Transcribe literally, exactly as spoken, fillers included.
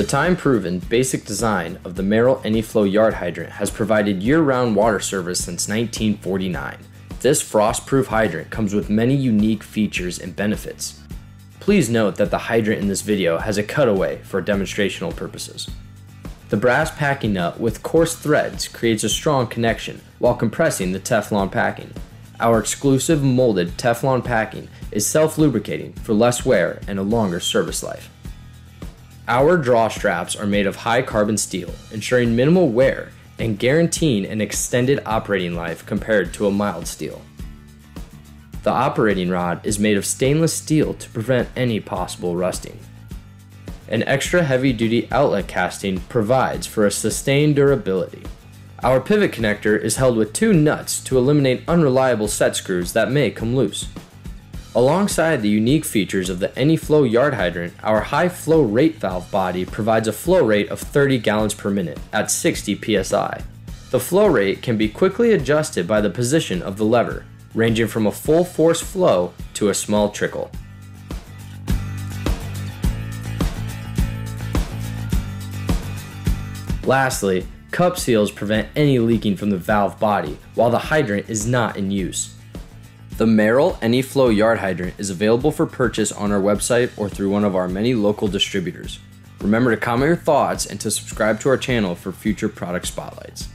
The time-proven basic design of the Merrill Anyflow Yard Hydrant has provided year-round water service since nineteen forty-nine. This frost-proof hydrant comes with many unique features and benefits. Please note that the hydrant in this video has a cutaway for demonstrational purposes. The brass packing nut with coarse threads creates a strong connection while compressing the Teflon packing. Our exclusive molded Teflon packing is self-lubricating for less wear and a longer service life. Our draw straps are made of high carbon steel, ensuring minimal wear and guaranteeing an extended operating life compared to a mild steel. The operating rod is made of stainless steel to prevent any possible rusting. An extra heavy-duty outlet casting provides for a sustained durability. Our pivot connector is held with two nuts to eliminate unreliable set screws that may come loose. Alongside the unique features of the Anyflow Yard Hydrant, our high flow rate valve body provides a flow rate of thirty gallons per minute at sixty P S I. The flow rate can be quickly adjusted by the position of the lever, ranging from a full force flow to a small trickle. Lastly, cup seals prevent any leaking from the valve body while the hydrant is not in use. The Merrill Anyflow Yard Hydrant is available for purchase on our website or through one of our many local distributors. Remember to comment your thoughts and to subscribe to our channel for future product spotlights.